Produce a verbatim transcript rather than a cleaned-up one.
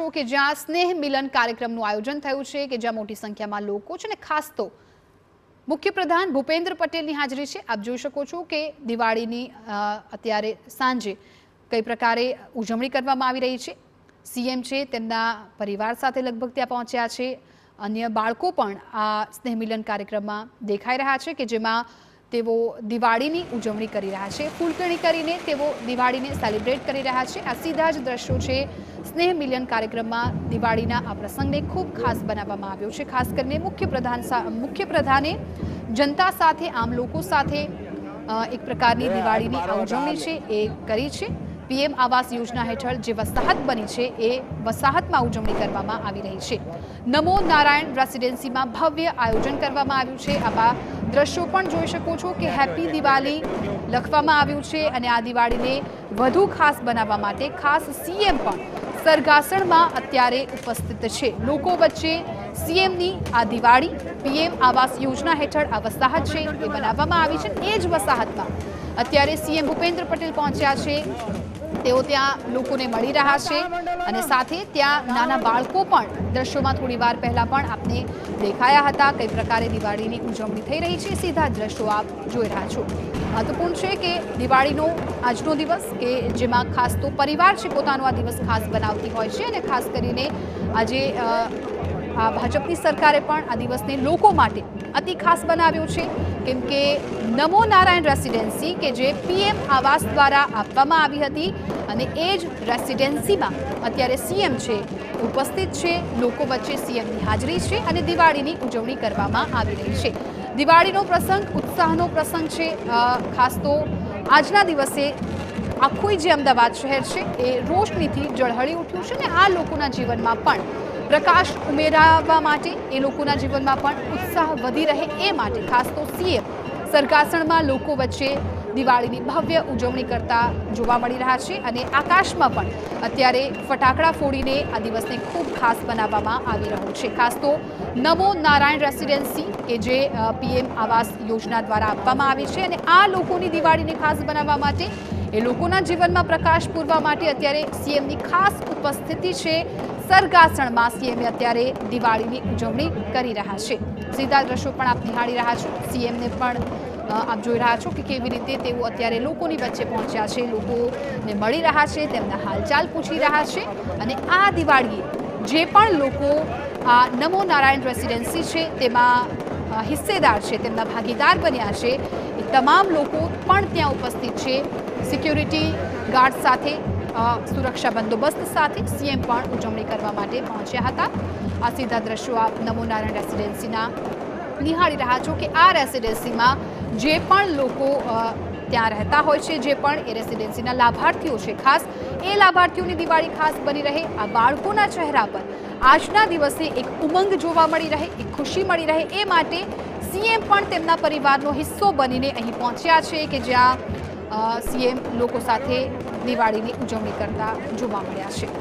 છો કે જ્યાં સ્નેહ મિલન કાર્યક્રમનું આયોજન થયું છે કે જ્યાં મોટી સંખ્યામાં લોકો છે ને ખાસ તો મુખ્યપ્રધાન ભૂપેન્દ્ર પટેલની હાજરી છે। આપ જોઈ શકો છો કે દિવાળીની અત્યારે સાંજે કઈ પ્રકારે ઉજવણી કરવામાં આવી રહી છે। સીએમ છે તેમના પરિવાર સાથે લગભગ ત્યાં પહોંચ્યા છે। અન્ય બાળકો પણ આ સ્નેહ મિલન કાર્યક્રમમાં દેખાઈ રહ્યા છે કે જેમાં તેઓ દિવાળીની ઉજવણી કરી રહ્યા છે। ફૂલકણી કરીને તેઓ દિવાળીને સેલિબ્રેટ કરી રહ્યા છે। આ સીધા જ દ્રશ્યો છે સ્નેહ મિલન કાર્યક્રમમાં। દિવાળીના આ પ્રસંગને ખૂબ ખાસ બનાવવામાં આવ્યો છે। ખાસ કરીને મુખ્યપ્રધાન મુખ્યપ્રધાને જનતા સાથે આમ લોકો સાથે એક પ્રકારની દિવાળીની ઉજવણી છે એ કરી છે। પીએમ આવાસ યોજના હેઠળ જે વસાહત બની છે એ વસાહતમાં ઉજવણી કરવામાં આવી રહી છે। નમો નારાયણ રેસિડેન્સીમાં ભવ્ય આયોજન કરવામાં આવ્યું છે। આવા દ્રશ્યો પણ જોઈ શકો છો કે હેપી દિવાળી લખવામાં આવ્યું છે અને આ દિવાળીને વધુ ખાસ બનાવવા માટે ખાસ સીએમ પણ સરગાસણમાં અત્યારે ઉપસ્થિત છે। લોકો વચ્ચે સીએમની આ દિવાળી પીએમ આવાસ યોજના હેઠળ આ વસાહત છે એ બનાવવામાં આવી છે। એ જ વસાહતમાં અત્યારે સીએમ ભૂપેન્દ્ર પટેલ પહોંચ્યા છે। તેઓ ત્યાં લોકોને મળી રહ્યા છે અને સાથે ત્યાં નાના બાળકો પણ દ્રશ્યોમાં થોડી વાર પહેલા પણ આપને દેખાયા હતા। કઈ પ્રકારે દિવાળીની ઉજવણી થઈ રહી છે સીધા દ્રશ્યો આપ જોઈ રહ્યા છો। મહત્વપૂર્ણ છે કે દિવાળીનો આજનો દિવસ કે જેમાં ખાસ તો પરિવાર છે પોતાનો આ દિવસ ખાસ બનાવતી હોય છે અને ખાસ કરીને આજે આ ભાજપની સરકારે પણ આ દિવસને લોકો માટે અતિ ખાસ બનાવ્યો છે। કેમ કે નમો નારાયણ રેસિડેન્સી કે જે પીએમ આવાસ દ્વારા આપવામાં આવી હતી અને એ જ રેસિડેન્સીમાં અત્યારે સીએમ છે ઉપસ્થિત છે। લોકો વચ્ચે સીએમની હાજરી છે અને દિવાળીની ઉજવણી કરવામાં આવી રહી છે। દિવાળીનો પ્રસંગ ઉત્સાહનો પ્રસંગ છે। ખાસ તો આજના દિવસે આખું જે અમદાવાદ શહેર છે એ રોશનીથી ઝળહળી ઉઠ્યું છે ને આ લોકોના જીવનમાં પણ प्रकाश उमेरवा माटे ए लोकोना जीवनमां पण उत्साह वधी रहे ए माटे खास तो सीएम सरगासणमां लोको वच्चे दिवाळीनी भव्य उजवणी करता जोवा मळी रह्या छे अने आकाशमां पण अत्यारे फटाकड़ा फोड़ीने आ दिवसने खूब खास बनाववामां आवी रह्यो छे। खास तो नमो नारायण रेसिडेंसी के जे पीएम आवास योजना द्वारा आपवामां आवी छे अने आ लोकोनी दिवाळीने खास बनाववा माटे ए लोकोना जीवनमां प्रकाश पूरवा माटे अत्यारे सीएमनी खास उपस्थिति छे। सरगासण में सीएम अत्यारे दिवाळीनी उजवणी करी रहा है। सीधा दृश्यों पर आप निहाळी रहा छो। सीएम ने पण आप जोई रहा छो कि केवी रीते तेओ अत्यारे लोकोनी वच्चे पहोंच्या छे, लोकोने मळी रहा छे, तेमना हालचाल पूछी रहा छे अने आ दिवाळीए जे पण लोको आ नमो नारायण रेसिडेंसी छे तेमां हिस्सेदार छे, तेमना भागीदार बन्या छे ए तमाम लोको पण त्यां उपस्थित छे। सिक्योरिटी गार्ड साथे सुरक्षा बंदोबस्त साथे सीएम पर उजवणी करवा माटे पहुंच्या था। आ सीधा दृश्यों आप नमो नारायण रेसिडेंसी निहाळी रहा छो कि आ रेसिडेंसी में जे पण लोको त्या रहता होय छे, जे पण ए रेसिडेंसी लाभार्थीओ छे, खास ए लाभार्थीओनी दिवाळी खास बनी रहे। आ बाळकोना चेहरा पर आजना दिवसे एक उमंग जोवा मळी रहे, एक खुशी मळी रहे ए माटे सीएम पण तेमना परिवारनो हिस्सो बनीने अहीं पहोंच्या छे कि ज्यां सीएम लोको साथे दिवाळीनी उजवणी करता जोवा मळ्या छे।